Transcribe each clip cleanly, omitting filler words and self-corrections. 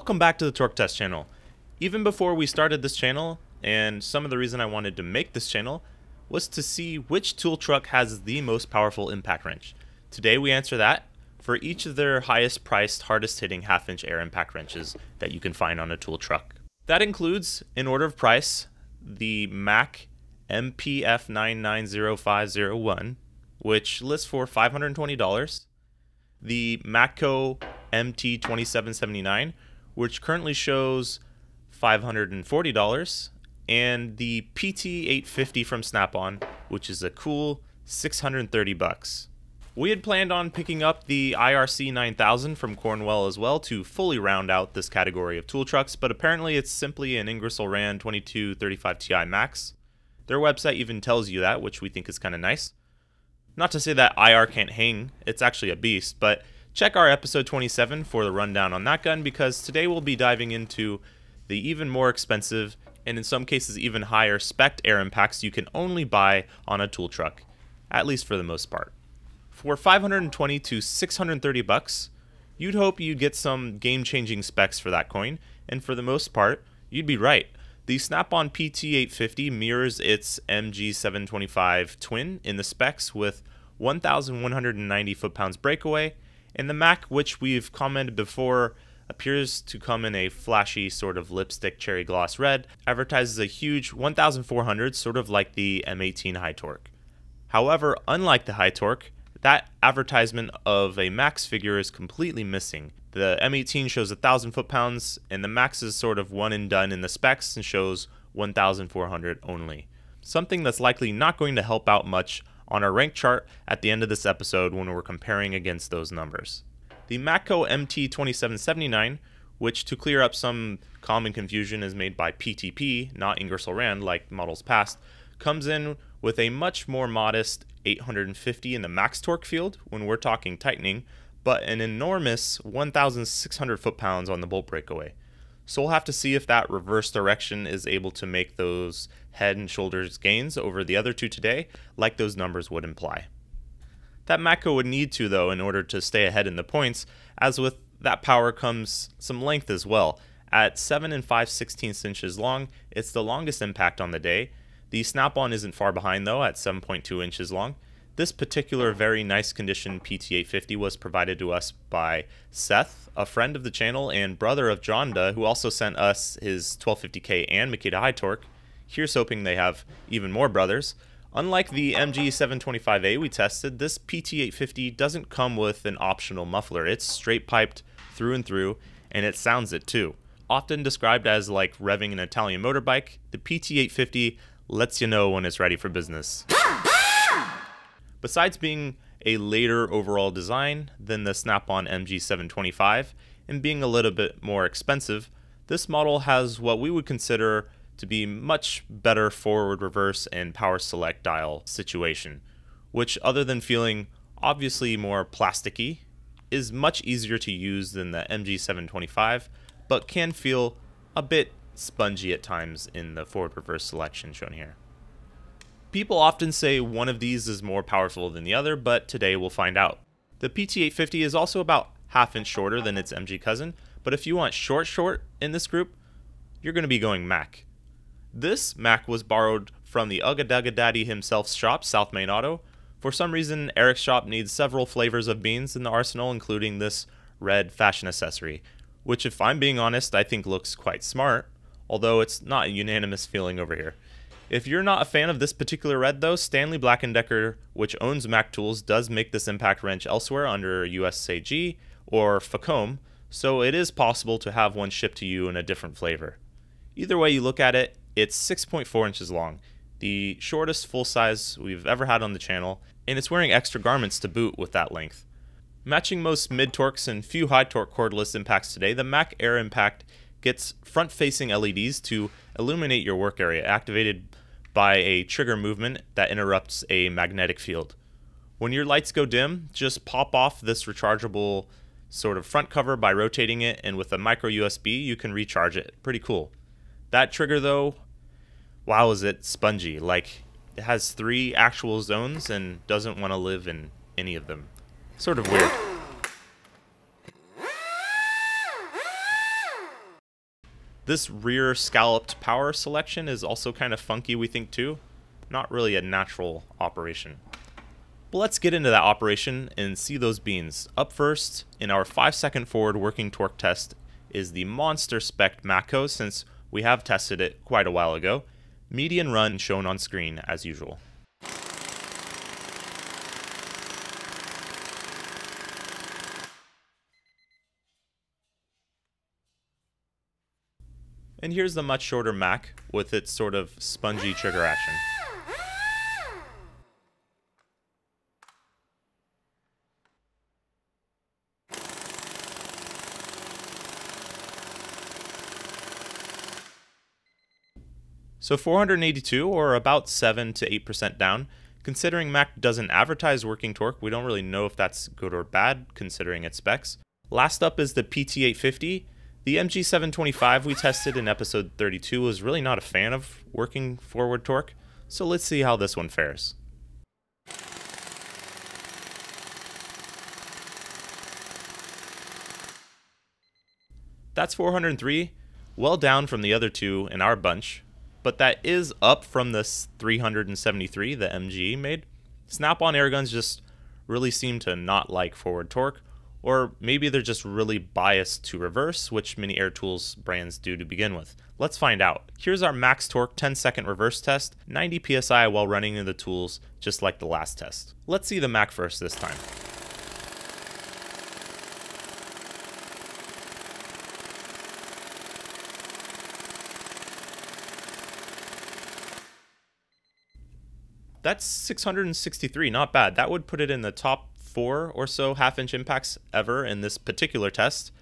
Welcome back to the Torque Test Channel. Even before we started this channel, and some of the reason I wanted to make this channel, was to see which tool truck has the most powerful impact wrench. Today we answer that for each of their highest priced, hardest hitting half-inch air impact wrenches that you can find on a tool truck. That includes, in order of price, the Mac MPF990501, which lists for $520, the Matco MT2779, which currently shows $540, and the PT850 from Snap-on, which is a cool $630. We had planned on picking up the IRC9000 from Cornwell as well to fully round out this category of tool trucks, but apparently it's simply an Ingersoll Rand 2235 Ti Max. Their website even tells you that, which we think is kind of nice. Not to say that IR can't hang, it's actually a beast, but check our episode 27 for the rundown on that gun, because today we'll be diving into the even more expensive, and in some cases even higher, spec'd air impacts you can only buy on a tool truck, at least for the most part. For $520 to $630, you'd hope you'd get some game-changing specs for that coin, and for the most part, you'd be right. The Snap-on PT850 mirrors its MG725 twin in the specs with 1,190 foot-pounds breakaway, and the Mac, which we've commented before, appears to come in a flashy sort of lipstick cherry gloss red, advertises a huge 1,400, sort of like the M18 high torque. However, unlike the high torque, that advertisement of a Max figure is completely missing. The M18 shows 1,000 foot-pounds, and the Max is sort of one and done in the specs and shows 1,400 only. Something that's likely not going to help out much on our rank chart at the end of this episode when we're comparing against those numbers. The Matco MT2779, which to clear up some common confusion is made by PTP, not Ingersoll Rand like models past, comes in with a much more modest 850 in the max torque field when we're talking tightening, but an enormous 1,600 foot-pounds on the bolt breakaway. So we'll have to see if that reverse direction is able to make those head and shoulders gains over the other two today, like those numbers would imply. That Matco would need to, though, in order to stay ahead in the points, as with that power comes some length as well. At 7 5/16 inches long, it's the longest impact on the day. The Snap-on isn't far behind, though, at 7.2 inches long. This particular very nice condition PT850 was provided to us by Seth, a friend of the channel and brother of Jonda, who also sent us his 1250K and Makita high torque. Here's hoping they have even more brothers. Unlike the MG725A we tested, this PT850 doesn't come with an optional muffler. It's straight piped through and through, and it sounds it too. Often described as like revving an Italian motorbike, the PT850 lets you know when it's ready for business. Besides being a later overall design than the Snap-on MG725 and being a little bit more expensive, this model has what we would consider to be much better forward reverse and power select dial situation, which, other than feeling obviously more plasticky, is much easier to use than the MG725, but can feel a bit spongy at times in the forward reverse selection shown here. People often say one of these is more powerful than the other, but today we'll find out. The PT850 is also about half-inch shorter than its MG cousin, but if you want short in this group, you're going to be going Mac. This Mac was borrowed from the Ugga Dugga Daddy himself's shop, South Main Auto. For some reason, Eric's shop needs several flavors of beans in the arsenal, including this red fashion accessory, which, if I'm being honest, I think looks quite smart, although it's not a unanimous feeling over here. If you're not a fan of this particular red, though, Stanley Black & Decker, which owns Mac Tools, does make this impact wrench elsewhere under USAG or FACOM, so it is possible to have one shipped to you in a different flavor. Either way you look at it, it's 6.4 inches long, the shortest full size we've ever had on the channel, and it's wearing extra garments to boot with that length. Matching most mid-torques and few high-torque cordless impacts today, the Mac Air Impact gets front-facing LEDs to illuminate your work area, activated by a trigger movement that interrupts a magnetic field. When your lights go dim, just pop off this rechargeable sort of front cover by rotating it, and with a micro USB you can recharge it. Pretty cool. That trigger, though, wow, is it spongy. Like, it has 3 actual zones and doesn't want to live in any of them. Sort of weird. This rear scalloped power selection is also kind of funky, we think, too. Not really a natural operation. But let's get into that operation and see those beans. Up first, in our 5-second forward working torque test, is the monster spec Matco, since we have tested it quite a while ago. Median run shown on screen as usual. And here's the much shorter Mac with its sort of spongy trigger action. So 482, or about 7 to 8% down. Considering Mac doesn't advertise working torque, we don't really know if that's good or bad, considering its specs. Last up is the PT850. The MG725 we tested in episode 32 was really not a fan of working forward torque, so let's see how this one fares. That's 403, well down from the other two in our bunch, but that is up from this 373 the MG made. Snap-on airguns just really seem to not like forward torque. Or maybe they're just really biased to reverse, which many air tools brands do to begin with. Let's find out. Here's our max torque 10-second reverse test, 90 psi while running in the tools, just like the last test. Let's see the Mac first this time. That's 663, not bad. That would put it in the top 4 or so half-inch impacts ever in this particular test.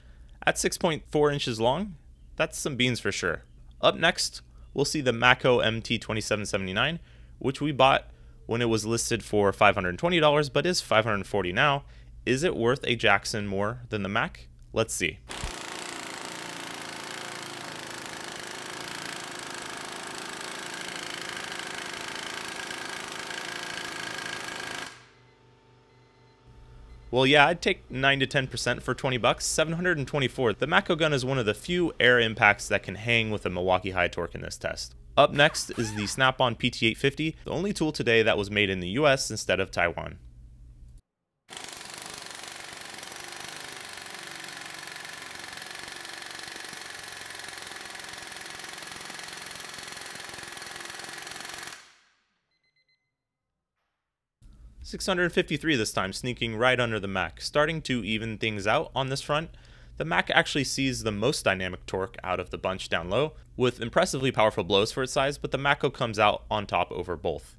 At 6.4 inches long, that's some beans for sure. Up next, we'll see the Matco MT2779, which we bought when it was listed for $520, but is $540 now. Is it worth a Jackson more than the Mac? Let's see. Well, yeah, I'd take 9 to 10% for 20 bucks, 724. The Matco gun is one of the few air impacts that can hang with a Milwaukee high torque in this test. Up next is the Snap-on PT850, the only tool today that was made in the US instead of Taiwan. $653 this time, sneaking right under the Mac. Starting to even things out on this front, the Mac actually sees the most dynamic torque out of the bunch down low, with impressively powerful blows for its size, but the Matco comes out on top over both.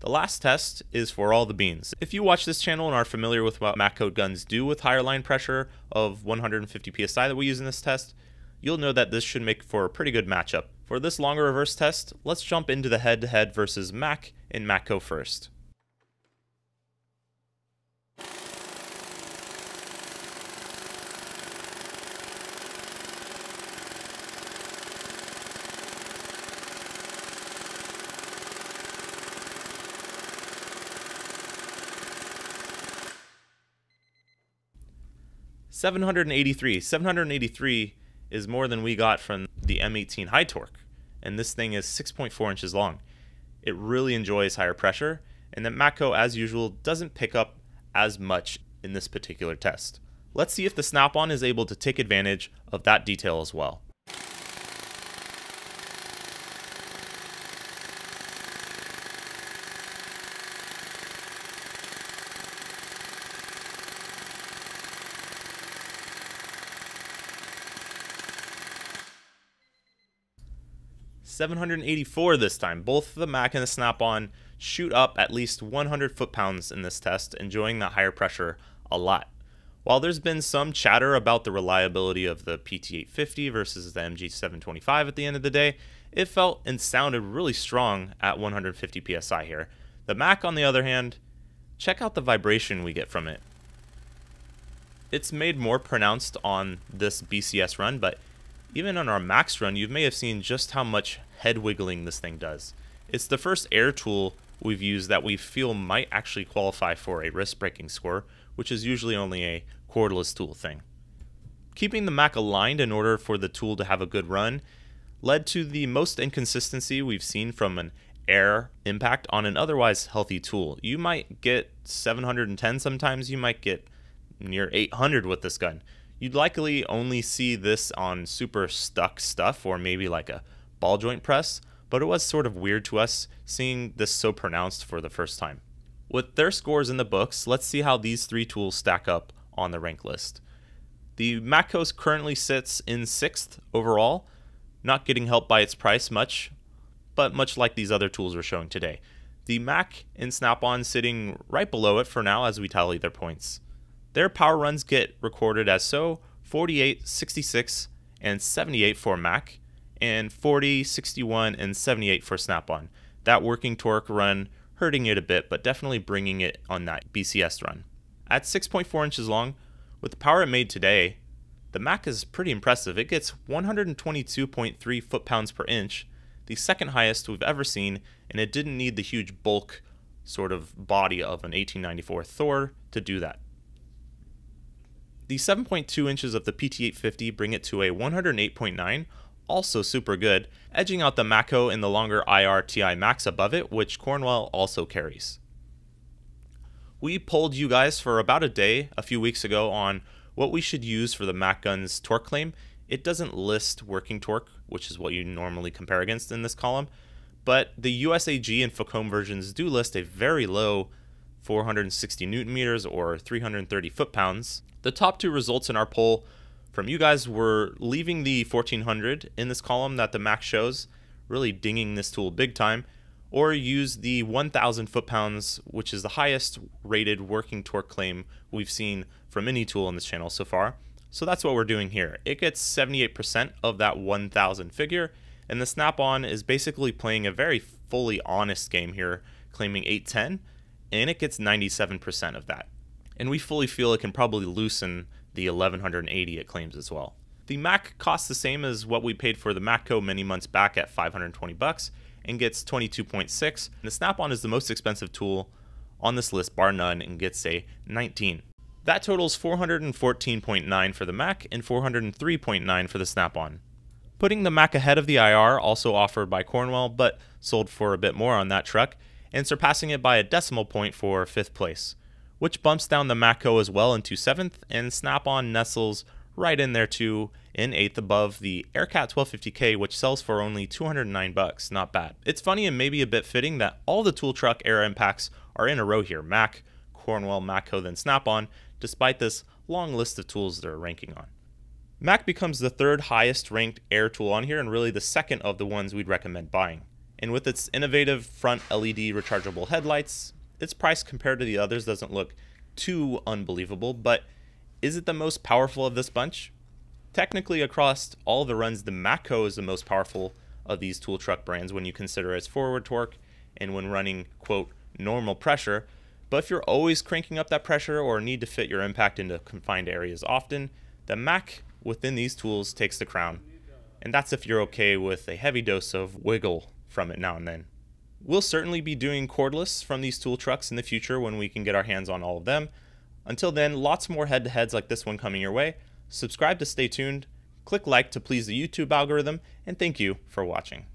The last test is for all the beans. If you watch this channel and are familiar with what Matco guns do with higher line pressure of 150 psi that we use in this test, you'll know that this should make for a pretty good matchup. For this longer reverse test, let's jump into the head-to-head versus Mac and Matco first. $783 is more than we got from the M18 high torque, and this thing is 6.4 inches long. It really enjoys higher pressure, and the Matco, as usual, doesn't pick up as much in this particular test. Let's see if the Snap-on is able to take advantage of that detail as well. $784 this time. Both the Mac and the Snap-on shoot up at least 100 foot-pounds in this test, enjoying the higher pressure a lot. While there's been some chatter about the reliability of the PT850 versus the MG725 at the end of the day, it felt and sounded really strong at 150 psi here. The Mac, on the other hand, check out the vibration we get from it. It's made more pronounced on this BCS run, but even on our max run, you may have seen just how much head wiggling this thing does. It's the first air tool we've used that we feel might actually qualify for a wrist braking score, which is usually only a cordless tool thing. Keeping the Mac aligned in order for the tool to have a good run led to the most inconsistency we've seen from an air impact on an otherwise healthy tool. You might get 710, sometimes you might get near 800 with this gun. You'd likely only see this on super stuck stuff or maybe like a ball joint press, but it was sort of weird to us seeing this so pronounced for the first time. With their scores in the books, let's see how these three tools stack up on the rank list. The Matco currently sits in 6th overall, not getting helped by its price much, but much like these other tools we're showing today. The Mac and Snap-on sitting right below it for now as we tally their points. Their power runs get recorded as so 48, 66, and 78 for Mac, and 40, 61, and 78 for Snap-on. That working torque run hurting it a bit, but definitely bringing it on that BCS run. At 6.4 inches long, with the power it made today, the Mac is pretty impressive. It gets 122.3 foot-pounds per inch, the second highest we've ever seen, and it didn't need the huge bulk sort of body of an 1894 Thor to do that. The 7.2 inches of the PT850 bring it to a 108.9, also super good, edging out the Matco and the longer IR Ti Max above it, which Cornwell also carries. We polled you guys for about a day a few weeks ago on what we should use for the Mac gun's torque claim. It doesn't list working torque, which is what you normally compare against in this column, but the USAG and FACOM versions do list a very low 460 newton meters or 330 foot pounds. The top two results in our poll from you guys were leaving the 1400 in this column that the Mac shows, really dinging this tool big time, or use the 1000 foot pounds, which is the highest rated working torque claim we've seen from any tool on this channel so far. So that's what we're doing here. It gets 78% of that 1000 figure, and the Snap-on is basically playing a very fully honest game here, claiming 810, and it gets 97% of that. And we fully feel it can probably loosen the 1180 it claims as well. The Mac costs the same as what we paid for the Matco many months back at 520 bucks and gets 22.6. The Snap-on is the most expensive tool on this list bar none and gets a 19. That totals 414.9 for the Mac and 403.9 for the Snap-on. Putting the Mac ahead of the IR, also offered by Cornwell but sold for a bit more on that truck, and surpassing it by a decimal point for 5th place, which bumps down the Matco as well into 7th, and Snap-on nestles right in there too, in 8th above the AirCat 1250K, which sells for only 209 bucks. Not bad. It's funny and maybe a bit fitting that all the tool truck air impacts are in a row here: Mac, Cornwell, Matco, then Snap-on, despite this long list of tools they're ranking on. Mac becomes the third highest ranked air tool on here and really the second of the ones we'd recommend buying. And with its innovative front LED rechargeable headlights, its price compared to the others doesn't look too unbelievable, but is it the most powerful of this bunch? Technically, across all the runs, the Matco is the most powerful of these tool truck brands when you consider its forward torque and when running, quote, normal pressure. But if you're always cranking up that pressure or need to fit your impact into confined areas often, the Mac within these tools takes the crown. And that's if you're okay with a heavy dose of wiggle from it now and then. We'll certainly be doing cordless from these tool trucks in the future when we can get our hands on all of them. Until then, lots more head-to-heads like this one coming your way. Subscribe to stay tuned, click like to please the YouTube algorithm, and thank you for watching.